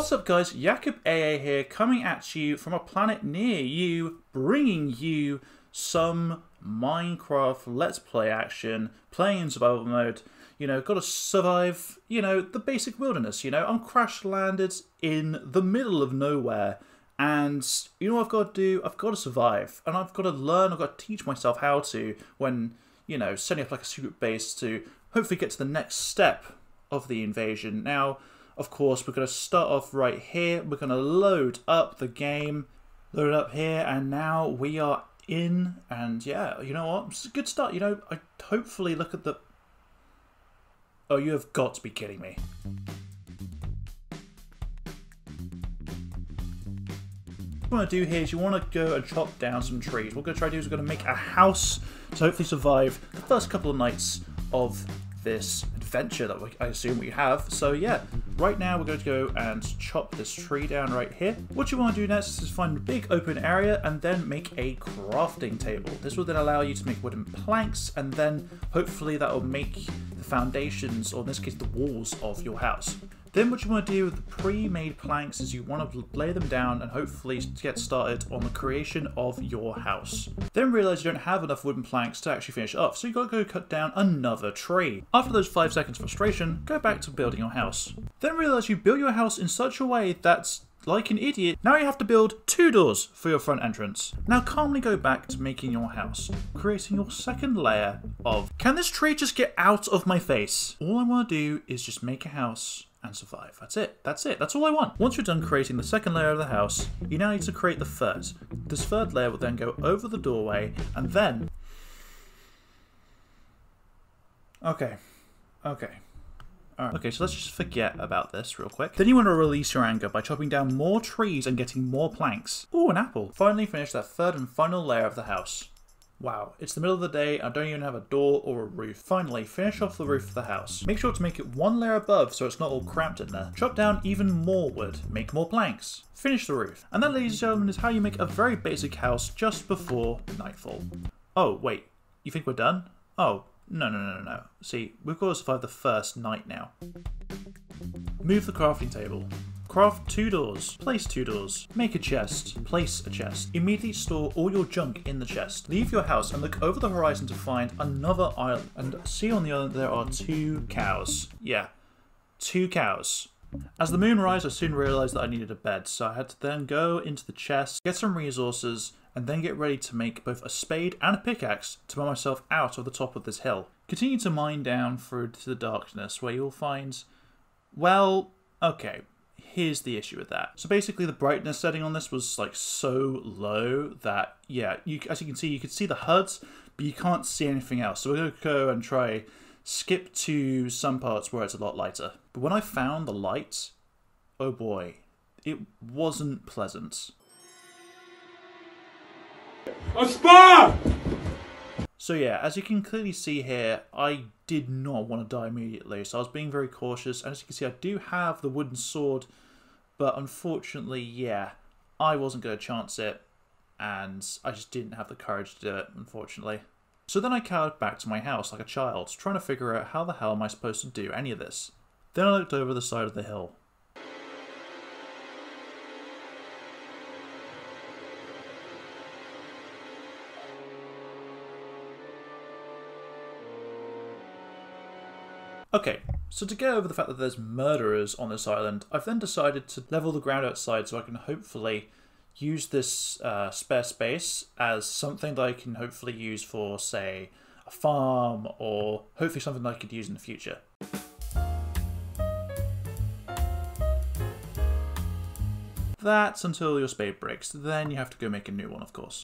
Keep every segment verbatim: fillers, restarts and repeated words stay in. What's up guys, Jakob A A here, coming at you from a planet near you, bringing you some Minecraft Let's Play action, playing in survival mode. You know, gotta survive, you know, the basic wilderness, you know. I'm crash landed in the middle of nowhere, and you know what I've got to do? I've got to survive, and I've got to learn, I've got to teach myself how to, when, you know, setting up like a secret base to hopefully get to the next step of the invasion. Now, of course, we're going to start off right here. We're going to load up the game, load up here, and now we are in. And yeah, you know what? It's a good start. You know, I hopefully look at the... Oh, you have got to be kidding me. What you want to do here is you want to go and chop down some trees. What we're going to try to do is we're going to make a house to hopefully survive the first couple of nights of this adventure that I assume we have. So yeah, right now we're going to go and chop this tree down right here. What you want to do next is find a big open area and then make a crafting table. This will then allow you to make wooden planks, and then hopefully that will make the foundations, or in this case the walls, of your house. Then what you want to do with the pre-made planks is you want to lay them down and hopefully get started on the creation of your house. Then realise you don't have enough wooden planks to actually finish it off, so you've got to go cut down another tree. After those five seconds of frustration, go back to building your house. Then realise you built your house in such a way that's like an idiot, now you have to build two doors for your front entrance. Now calmly go back to making your house, creating your second layer of... Can this tree just get out of my face? All I want to do is just make a house and survive. That's it. That's it. That's all I want. Once you're done creating the second layer of the house, you now need to create the third. This third layer will then go over the doorway, and then... Okay. Okay. Alright. Okay, so let's just forget about this real quick. Then you want to release your anger by chopping down more trees and getting more planks. Ooh, an apple. Finally finish that third and final layer of the house. Wow, it's the middle of the day, I don't even have a door or a roof. Finally, finish off the roof of the house. Make sure to make it one layer above so it's not all cramped in there. Chop down even more wood, make more planks. Finish the roof. And that, ladies and gentlemen, is how you make a very basic house just before nightfall. Oh, wait, you think we're done? Oh, no, no, no, no, no. See, we've got to survive the first night now. Move the crafting table. Craft two doors, place two doors, make a chest, place a chest, immediately store all your junk in the chest, leave your house and look over the horizon to find another island, and see on the island there are two cows. Yeah, two cows. As the moon rose, I soon realised that I needed a bed, so I had to then go into the chest, get some resources, and then get ready to make both a spade and a pickaxe to pull myself out of the top of this hill. Continue to mine down through to the darkness, where you'll find... Well, okay. Here's the issue with that. So basically the brightness setting on this was like so low that, yeah, you, as you can see, you could see the H U Ds, but you can't see anything else. So we're going to go and try skip to some parts where it's a lot lighter. But when I found the light, oh boy, it wasn't pleasant. A spa! So yeah, as you can clearly see here, I did not want to die immediately, so I was being very cautious. And as you can see, I do have the wooden sword, but unfortunately, yeah, I wasn't going to chance it, and I just didn't have the courage to do it, unfortunately. So then I cowered back to my house like a child, trying to figure out how the hell am I supposed to do any of this. Then I looked over the side of the hill. Okay, so to get over the fact that there's murderers on this island, I've then decided to level the ground outside so I can hopefully use this uh, spare space as something that I can hopefully use for, say, a farm, or hopefully something that I could use in the future. That's until your spade breaks, then you have to go make a new one, of course.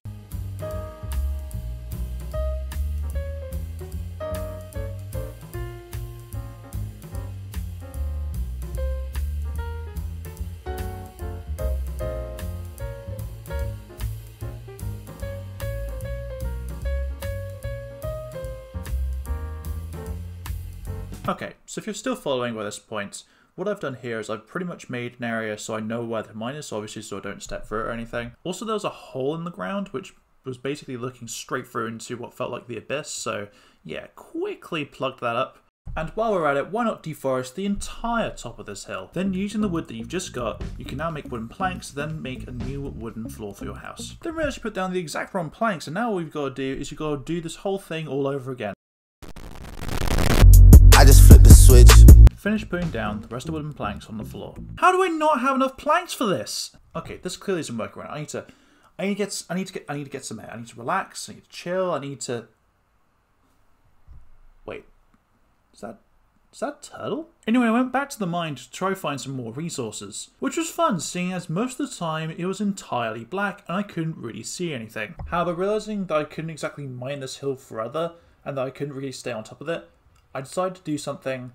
Okay, so if you're still following by this point, what I've done here is I've pretty much made an area so I know where the mine is, obviously, so I don't step through it or anything. Also, there was a hole in the ground, which was basically looking straight through into what felt like the abyss, so yeah, quickly plugged that up. And while we're at it, why not deforest the entire top of this hill? Then using the wood that you've just got, you can now make wooden planks, then make a new wooden floor for your house. Then we actually put down the exact wrong planks, and now all we've got to do is you've got to do this whole thing all over again. I just flipped the switch. Finish putting down the rest of the wooden planks on the floor. How do I not have enough planks for this? Okay, this clearly isn't working right. I need to, I need to get, I need to get, I need to get some air. I need to relax. I need to chill. I need to. Wait, is that, is that a turtle? Anyway, I went back to the mine to try find some more resources, which was fun, seeing as most of the time it was entirely black and I couldn't really see anything. However, realizing that I couldn't exactly mine this hill forever and that I couldn't really stay on top of it, I decided to do something.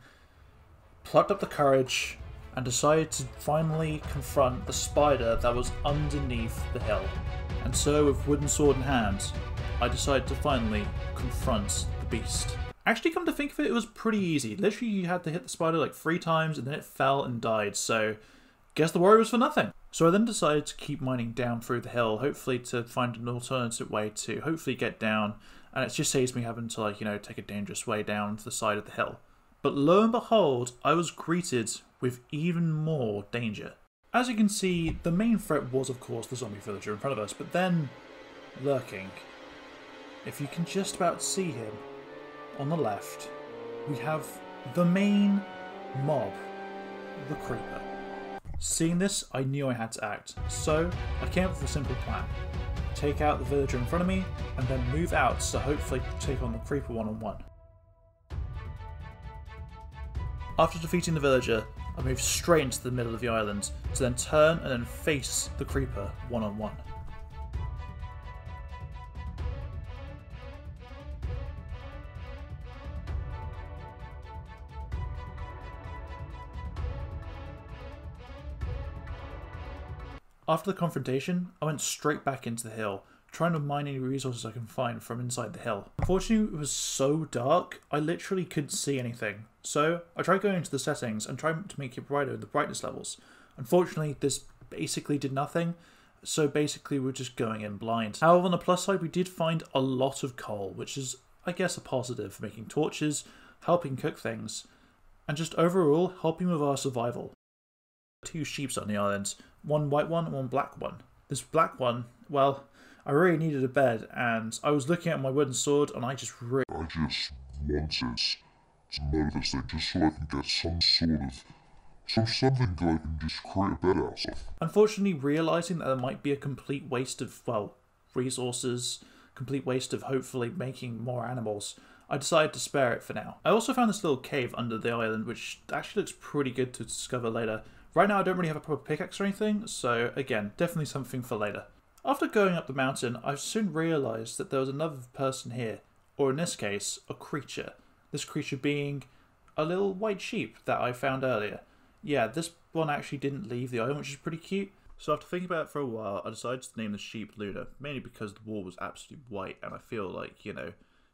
Plucked up the courage and decided to finally confront the spider that was underneath the hill. And so, with wooden sword in hand, I decided to finally confront the beast. Actually, come to think of it, it was pretty easy. Literally, you had to hit the spider like three times and then it fell and died, so guess the worry was for nothing. So I then decided to keep mining down through the hill, hopefully to find an alternative way to hopefully get down, and it just saves me having to, like, you know, take a dangerous way down to the side of the hill. But lo and behold, I was greeted with even more danger. As you can see, the main threat was of course the zombie villager in front of us, but then, lurking, if you can just about see him, on the left, we have the main mob, the creeper. Seeing this, I knew I had to act, so I came up with a simple plan. Take out the villager in front of me, and then move out to hopefully take on the creeper one-on-one. After defeating the villager, I moved straight into the middle of the island, to then turn and then face the creeper one-on-one. After the confrontation, I went straight back into the hill, trying to mine any resources I can find from inside the hill. Unfortunately, it was so dark, I literally couldn't see anything. So I tried going into the settings and trying to make it brighter with the brightness levels. Unfortunately, this basically did nothing. So basically, we're just going in blind. However, on the plus side, we did find a lot of coal, which is, I guess, a positive for making torches, helping cook things, and just overall helping with our survival. Two sheeps on the island, one white one and one black one. This black one, well, I really needed a bed, and I was looking at my wooden sword, and I just really I just wanted to murder this thing just so I can get some sort of some something that I can just create a bed out of. Unfortunately, realizing that there might be a complete waste of, well, resources, complete waste of hopefully making more animals, I decided to spare it for now. I also found this little cave under the island, which actually looks pretty good to discover later. Right now, I don't really have a proper pickaxe or anything, so again, definitely something for later. After going up the mountain, I soon realised that there was another person here, or in this case, a creature. This creature being a little white sheep that I found earlier. Yeah, this one actually didn't leave the island, which is pretty cute. So after thinking about it for a while, I decided to name the sheep Luna, mainly because the wool was absolutely white, and I feel like, you know,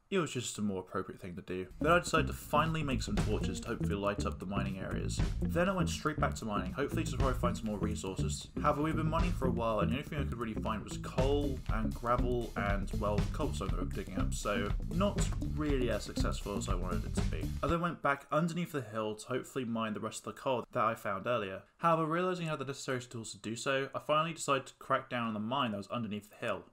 it was just a more appropriate thing to do. Then I decided to finally make some torches to hopefully light up the mining areas. Then I went straight back to mining, hopefully to try and find some more resources. However, we've been mining for a while, and the only thing I could really find was coal and gravel and, well, cobblestone that we were digging up, so not really as successful as I wanted it to be. I then went back underneath the hill to hopefully mine the rest of the coal that I found earlier. However, realising I had the necessary tools to do so, I finally decided to crack down on the mine that was underneath the hill.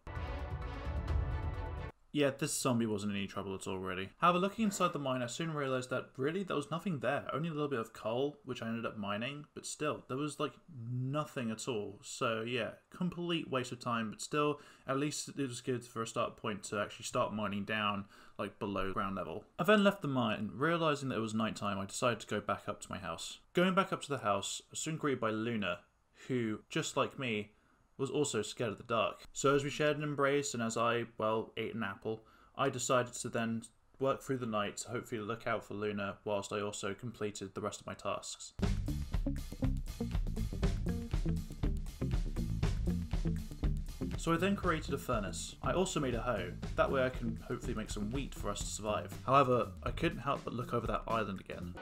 Yeah, this zombie wasn't in any trouble at all, really. However, looking inside the mine, I soon realised that, really, there was nothing there. Only a little bit of coal, which I ended up mining, but still, there was, like, nothing at all. So, yeah, complete waste of time, but still, at least it was good for a start point to actually start mining down, like, below ground level. I then left the mine, realising that it was nighttime, I decided to go back up to my house. Going back up to the house, I was soon greeted by Luna, who, just like me, was also scared of the dark. So as we shared an embrace and as I, well, ate an apple, I decided to then work through the night to hopefully look out for Luna whilst I also completed the rest of my tasks. So I then created a furnace. I also made a hoe, that way I can hopefully make some wheat for us to survive. However, I couldn't help but look over that island again.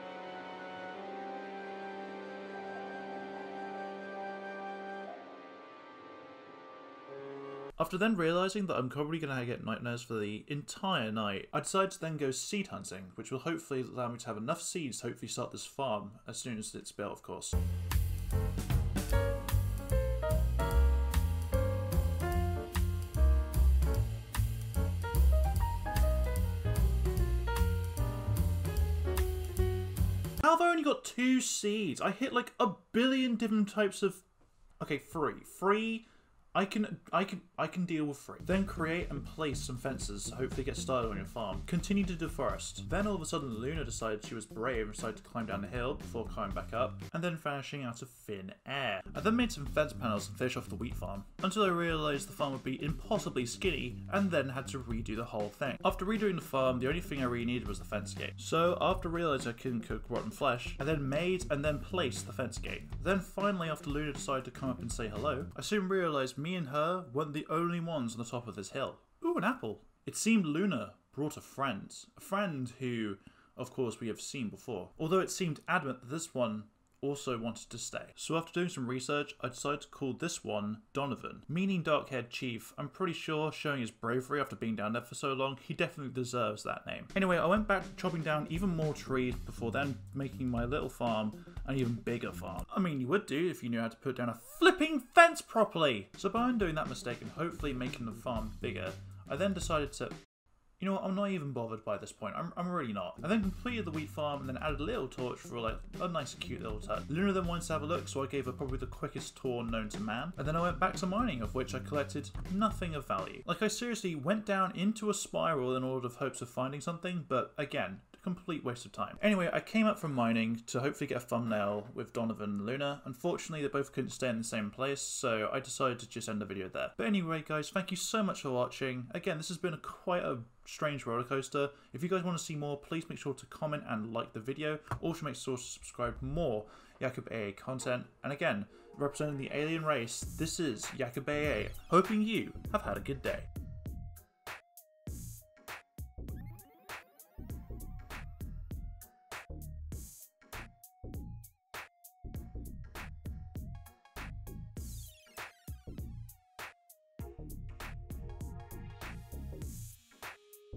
After then realising that I'm probably going to get nightmares for the entire night, I decided to then go seed hunting, which will hopefully allow me to have enough seeds to hopefully start this farm as soon as it's built, of course. How have I only got two seeds? I hit like a billion different types of... Okay, three. Three... I can, I can, I can deal with free. Then create and place some fences to hopefully get started on your farm. Continue to deforest. Then all of a sudden Luna decided she was brave and decided to climb down the hill before climbing back up and then vanishing out of thin air. I then made some fence panels and finished off the wheat farm until I realised the farm would be impossibly skinny and then had to redo the whole thing. After redoing the farm, the only thing I really needed was the fence gate. So after realising I couldn't cook rotten flesh, I then made and then placed the fence gate. Then finally after Luna decided to come up and say hello, I soon realised me and her weren't the only ones on the top of this hill. Ooh, an apple. It seemed Luna brought a friend. A friend who, of course, we have seen before. Although it seemed adamant that this one also wanted to stay. So after doing some research, I decided to call this one Donovan, meaning dark-haired chief. I'm pretty sure, showing his bravery after being down there for so long, he definitely deserves that name. Anyway, I went back to chopping down even more trees before then making my little farm an even bigger farm. I mean, you would do if you knew how to put down a flipping fence properly. So by undoing that mistake and hopefully making the farm bigger, I then decided to... You know what, I'm not even bothered by this point, I'm, I'm really not. I then completed the wheat farm and then added a little torch for like a nice cute little touch. Luna then wanted to have a look, so I gave her probably the quickest tour known to man. And then I went back to mining, of which I collected nothing of value. Like I seriously went down into a spiral in order of hopes of finding something, but again, complete waste of time. Anyway, I came up from mining to hopefully get a thumbnail with Donovan and Luna. Unfortunately, they both couldn't stay in the same place, so I decided to just end the video there. But anyway, guys, thank you so much for watching. Again, this has been a quite a strange roller coaster. If you guys want to see more, please make sure to comment and like the video. Also, make sure to subscribe for more Yakub A A content. And again, representing the alien race, this is Yakub A A, hoping you have had a good day.